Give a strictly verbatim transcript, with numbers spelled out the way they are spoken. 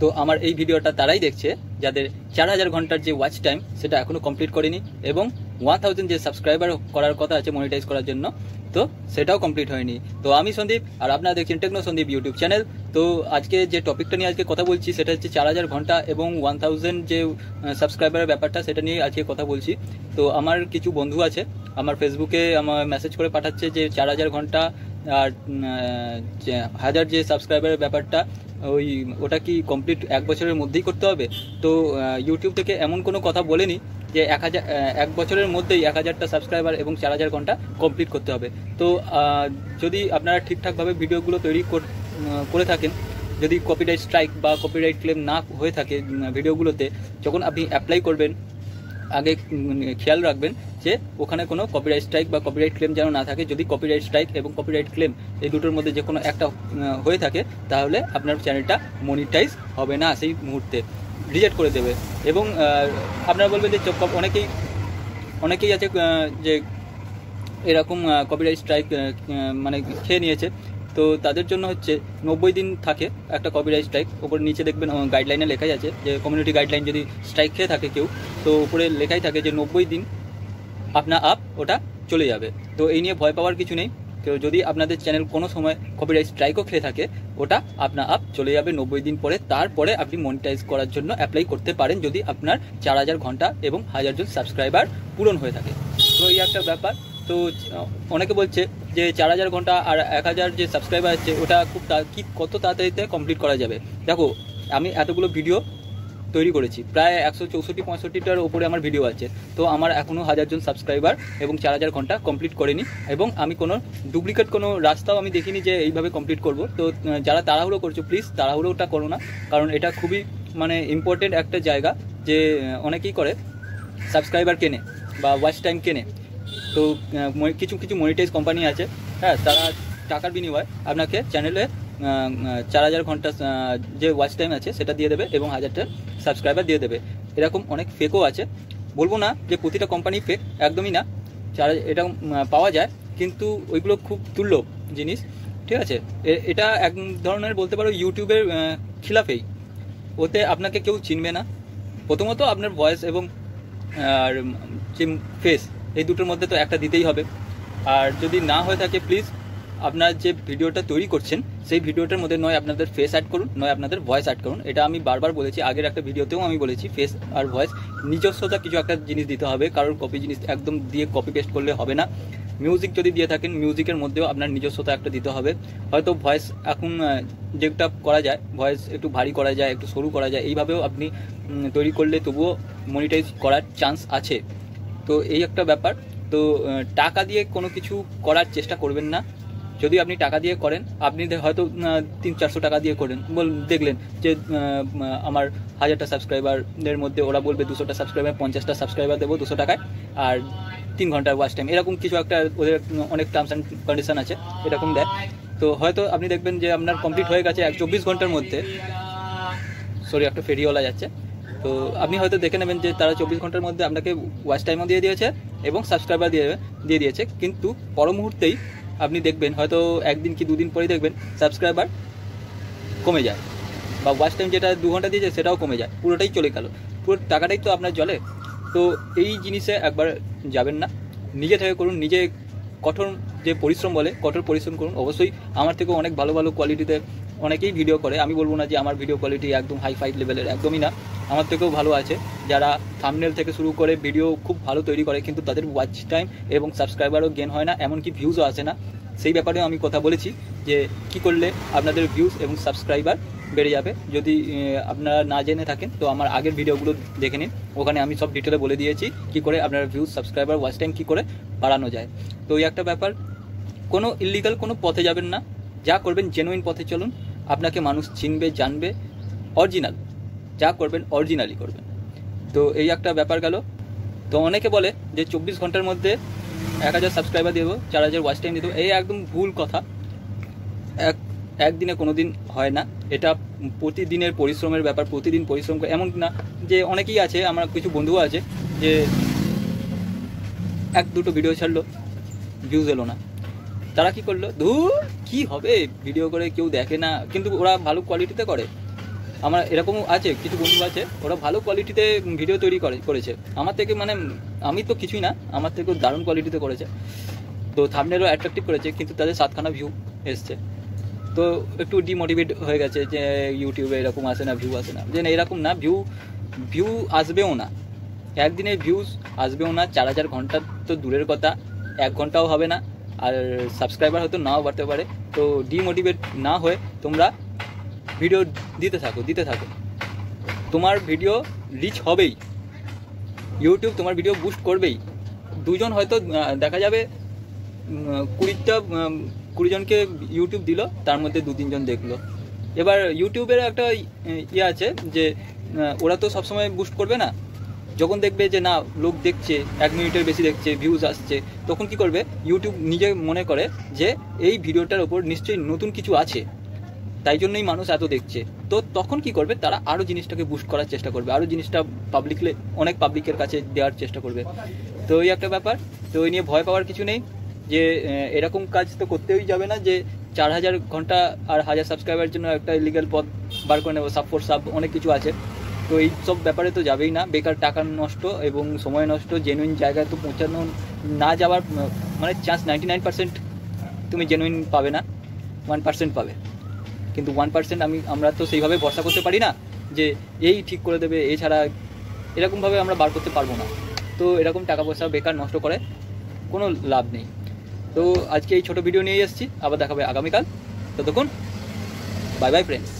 तो आमार ए भिडियोटा ताराई देखछे जादेर चार हज़ार घंटार जो वाच टाइम सेटा एखोनो कमप्लीट करेनी एबं वन थाउजेंड जो सबसक्राइबार करार कथा आछे मनिटाइज करार जन्य तो सेटाओ कमप्लीट होयनि। तो आमी सन्दीप और आपनारा देखछेन टेक्नो सन्दीप यूट्यूब चैनल। तो आज के जो टपिकटा निये आज के कथा बोलछि सेटा होच्छे चार हज़ार घंटा एबं वन थाउजेंड जो सबसक्राइबारेर ब्यापारटा सेटा निये आज के कथा बोलछि। तो आमार किछु बंधु आछे आमार फेसबुके आमार मेसेज करे पाठाच्छे जे चार हज़ार घंटा আর হাজার যে সাবস্ক্রাইবারের ব্যাপারটা ওই ওটা কি কমপ্লিট এক বছরের মধ্যেই করতে হবে। তো ইউটিউব থেকে এমন কোনো কথা বলেনি যে এক হাজার এক বছরের মধ্যেই এক হাজারটা সাবস্ক্রাইবার এবং চার হাজার ঘন্টা কমপ্লিট করতে হবে। তো যদি আপনারা ঠিকঠাকভাবে ভিডিওগুলো তৈরি করে থাকেন, যদি কপিরাইট স্ট্রাইক বা কপিরাইট ক্লেম না হয়ে থাকে ভিডিওগুলোতে, যখন আপনি অ্যাপ্লাই করবেন आगे ख्याल रखबें जे ओखाने कोनो कपिराइट स्ट्राइक बा कपिराइट क्लेम जेन ना थाके। जदि कपिराइट स्ट्राइक एबं कपिराइट क्लेम एई दुटोर मध्ये जे कोनो एकटा होये थाके ताहले आपनार चैनलटा मनिटाइज होबे ना, सेई मुहूर्ते रिजेक्ट करे देबे। एबं आपनारा बोलबेन जे अनेकेई अनेकेई आछे जे एरकम कपिराइट स्ट्राइक माने खेये नियेछे। तो तादेर जोन्नो होच्छे नब्बे दिन थाके एकटा कपिराइट स्ट्राइक। ओपर नीचे देखबेन गाइडलाइने लेखाई आछे जे कम्युनिटी गाइडलाइन जदि स्ट्राइक खेये थाके केउ तो ओपरे लेखाई थाके जे नब्बे दिन अपना आप ओटा चले जाबे। तो एई निये भय पावार किछु नेई। तो जदि आपनादेर चैनल कोनो समय कपिराइट स्ट्राइकओ खेये थाके ओटा अपना आप चले जाबे नब्बे दिन परे। तारपरे आपनि मनिटाइज करार जोन्नो अप्लाई करते पारेन जदि आपनार चार हज़ार घंटा एबं हज़ार जन सबसक्राइबार पूरण हये थाके। तो एई एकटा ब्यापार। तो अनेके बोलछे जे चार हज़ार घंटा और एक हज़ार जो सबसक्राइबार आछे ओटा खूब कि कत ताड़ाताड़िते कमप्लीट करा जाबे। देखो आमी एतगुलो भिडियो तैरी करेछि प्राय एकशो चौष्टि पँयषट्टिटार ओपरे आमार भिडियो आछे। तो आमार एखोनो हज़ार जन सबसक्राइबार एबं चार हज़ार घंटा कमप्लीट करेनि एबं आमी कोनो डुप्लिकेट कोनो रास्ताओ आमी देखिनि जे एइभाबे कमप्लीट करब। तो जारा ताड़ाहुड़ो करछो प्लिज ताड़ाहुड़ोटा करो ना, कारण एटा खूबई माने इम्पोर्टेंट एकटा जायगा जे अनेकेई करे सबसक्राइबार केने बा वाच टाइम केने। तो किछु किछु मनिटाइज कम्पानी आछे हाँ तारा टाकार बिनिमये आपनाके चैनेले चार हज़ार घंटा जो वाच टाइम आछे सेटा दिए देबे एबं हज़ारटा सबसक्राइबार दिए देबे। एरकम अनेक फेको आछे, बोलबो ना जे प्रतिटा कोम्पानी फेक, एकदमई ना। चार एटा पावा जाय किन्तु ओइगुलो खूब दुर्लभ जिनिस, ठीक आछे। एटा एक धरनेर बोलते पारो यूट्यूबेर खिलाफेई। ओते आपनाके केउ चिनबे ना। प्रथमत आपनार भयस एबं आर जे फेस এই দুটোর মধ্যে তো একটা দিতেই হবে। আর যদি না হয়ে থাকে প্লিজ আপনারা যে ভিডিওটা তৈরি করছেন সেই ভিডিওটার মধ্যে নয় আপনাদের ফেস অ্যাড করুন, নয় আপনাদের ভয়েস অ্যাড করুন। এটা আমি বারবার বলেছি, আগের একটা ভিডিওতেও আমি বলেছি ফেস আর ভয়েস নিজস্বতা কিছু একটা জিনিস দিতে হবে, কারণ কপি জিনিস একদম দিয়ে কপি পেস্ট করলে হবে না। মিউজিক যদি দিয়ে থাকেন মিউজিকের মধ্যেও আপনার নিজস্বতা একটা দিতে হবে। হয়তো ভয়েস এখন যেটা করা যায় ভয়েস একটু ভারী করা যায়, একটু সরু করা যায়, এইভাবেও আপনি তৈরি করলে তবুও মনিটাইজ করার চান্স আছে। তো এই একটা ব্যাপার। তো টাকা দিয়ে কোনো কিছু করার চেষ্টা করবেন না। যদি আপনি টাকা দিয়ে করেন আপনি হয়তো তিন চারশো টাকা দিয়ে করেন, বল দেখলেন যে আমার হাজারটা সাবস্ক্রাইবারের মধ্যে ওরা বলবে দুশোটা সাবস্ক্রাইবার পঞ্চাশটা সাবস্ক্রাইবার দেবো দুশো টাকায় আর তিন ঘন্টার ওয়াচ টাইম, এরকম কিছু একটা ওদের অনেক টার্মস অ্যান্ড কন্ডিশন আছে এরকম দেয়। তো হয়তো আপনি দেখবেন যে আপনার কমপ্লিট হয়ে গেছে এক চব্বিশ ঘন্টার মধ্যে, সরি একটা ফেরিওয়ালা যাচ্ছে। তো আপনি হয়তো দেখে নেবেন যে তারা চব্বিশ ঘন্টার মধ্যে আপনাকে ওয়াচ টাইমও দিয়ে দিয়েছে এবং সাবস্ক্রাইবার দিয়ে দিয়ে দিয়েছে, কিন্তু পর মুহূর্তেই আপনি দেখবেন হয়তো একদিন কি দুদিন পরেই দেখবেন সাবস্ক্রাইবার কমে যায় বা ওয়াচ টাইম যেটা দু ঘন্টা দিয়েছে সেটাও কমে যায়, পুরোটাই চলে গেল, পুরো টাকাটাই তো আপনার জলে। তো এই জিনিসে একবার যাবেন না, নিজে থেকে করুন, নিজে কঠোর যে পরিশ্রম বলে কঠোর পরিশ্রম করুন। অবশ্যই আমার থেকে অনেক ভালো ভালো কোয়ালিটিতে অনেকেই ভিডিও করে, আমি বলবো না যে আমার ভিডিও কোয়ালিটি একদম হাই ফাই লেভেলের, একদমই না। আমার থেকেও ভালো আছে যারা থাম্বনেল থেকে শুরু করে ভিডিও খুব ভালো তৈরি করে, কিন্তু তাদের ওয়াচ টাইম এবং সাবস্ক্রাইবারও গেন হয় না, এমনকি ভিউজও আসে না। সেই ব্যাপারেও আমি কথা বলেছি যে কি করলে আপনাদের ভিউজ এবং সাবস্ক্রাইবার বেড়ে যাবে। যদি আপনারা না জেনে থাকেন তো আমার আগের ভিডিওগুলো দেখে নিন, ওখানে আমি সব ডিটেলে বলে দিয়েছি কি করে আপনারা ভিউজ সাবস্ক্রাইবার ওয়াচ টাইম কী করে বাড়ানো যায়। তো এই একটা ব্যাপার। কোনো ইলিগাল কোনো পথে যাবেন না, যা করবেন জেনুইন পথে চলুন, আপনাকে মানুষ চিনবে জানবে। অরিজিনাল যা করবেন অরিজিনালি করবেন। তো এই একটা ব্যাপার গেল। তো অনেকে বলে যে চব্বিশ ঘন্টার মধ্যে এক হাজার সাবস্ক্রাইবার দিয়ে দেবো চার হাজার ওয়াচ টাইম দিয়ে দেবো, এই একদম ভুল কথা। এক একদিনে কোনো দিন হয় না, এটা প্রতিদিনের পরিশ্রমের ব্যাপার, প্রতিদিন পরিশ্রম করে। এমন না যে অনেকেই আছে, আমার কিছু বন্ধুও আছে যে এক দুটো ভিডিও ছাড়লো ভিউজ এলো না, তারা কি করলো ধুর কী হবে ভিডিও করে কেউ দেখে না, কিন্তু ওরা ভালো কোয়ালিটিতে করে। আমার এরকম আছে কিছু বন্ধু আছে ওরা ভালো কোয়ালিটিতে ভিডিও তৈরি করে করেছে আমার থেকে, মানে আমি তো কিছুই না, আমার থেকেও দারুণ কোয়ালিটিতে করেছে। তো থাম্বনেলও অ্যাট্রাকটিভ করেছে, কিন্তু তাদের সাতখানা ভিউ এসছে। তো একটু ডিমোটিভেট হয়ে গেছে যে ইউটিউবে এরকম আসে না, ভিউ আসে না, যে না এরকম না, ভিউ ভিউ আসবেও না, একদিনে ভিউজ আসবেও না, চার হাজার ঘন্টা তো দূরের কথা, এক ঘন্টাও হবে না, আর সাবস্ক্রাইবার হয়তো নাও বাড়তে পারে। তো ডিমোটিভেট না হয়ে তোমরা ভিডিও দিতে থাকো দিতে থাকো তোমার ভিডিও রিচ হবেই, ইউটিউব তোমার ভিডিও বুস্ট করবেই। দুজন হয়তো দেখা যাবে কুড়িটা কুড়িজনকে ইউটিউব দিল, তার মধ্যে দু তিনজন দেখলো। এবার ইউটিউবের একটা ইয়ে আছে যে ওরা তো সবসময় বুস্ট করবে না, যখন দেখবে যে না লোক দেখছে, এক মিনিটের বেশি দেখছে, ভিউজ আসছে, তখন কি করবে ইউটিউব নিজে মনে করে যে এই ভিডিওটার ওপর নিশ্চয়ই নতুন কিছু আছে, তাই জন্যই মানুষ এত দেখছে। তো তখন কি করবে তারা আরও জিনিসটাকে বুস্ট করার চেষ্টা করবে, আরও জিনিসটা পাবলিকলে অনেক পাবলিকের কাছে দেওয়ার চেষ্টা করবে। তো এই একটা ব্যাপার। তো এই নিয়ে ভয় পাওয়ার কিছু নেই, যে এরকম কাজ তো করতেই যাবে না যে চার হাজার ঘন্টা আর হাজার সাবস্ক্রাইবারের জন্য একটা ইলিগাল পথ বার করে নেবো, সাব ফোর সাব অনেক কিছু আছে। তো এই সব ব্যাপারে তো যাবেই না, বেকার টাকা নষ্ট এবং সময় নষ্ট, জেনুইন জায়গায় তো পৌঁছানো না যাওয়ার মানে চান্স নাইনটি নাইন পার্সেন্ট তুমি জেনুইন পাবে না, ওয়ান পার্সেন্ট পাবে। কিন্তু ওয়ান পার্সেন্ট আমি আমরা তো সেইভাবে ভরসা করতে পারি না যে এই ঠিক করে দেবে, এছাড়া এরকমভাবে আমরা বার করতে পারবো না। তো এরকম টাকা পয়সা বেকার নষ্ট করে কোনো লাভ নেই। তো আজকে এই ছোটো ভিডিও নিয়ে এসেছি, আবার দেখা হবে আগামীকাল। ততক্ষণ বাই বাই ফ্রেন্ডস।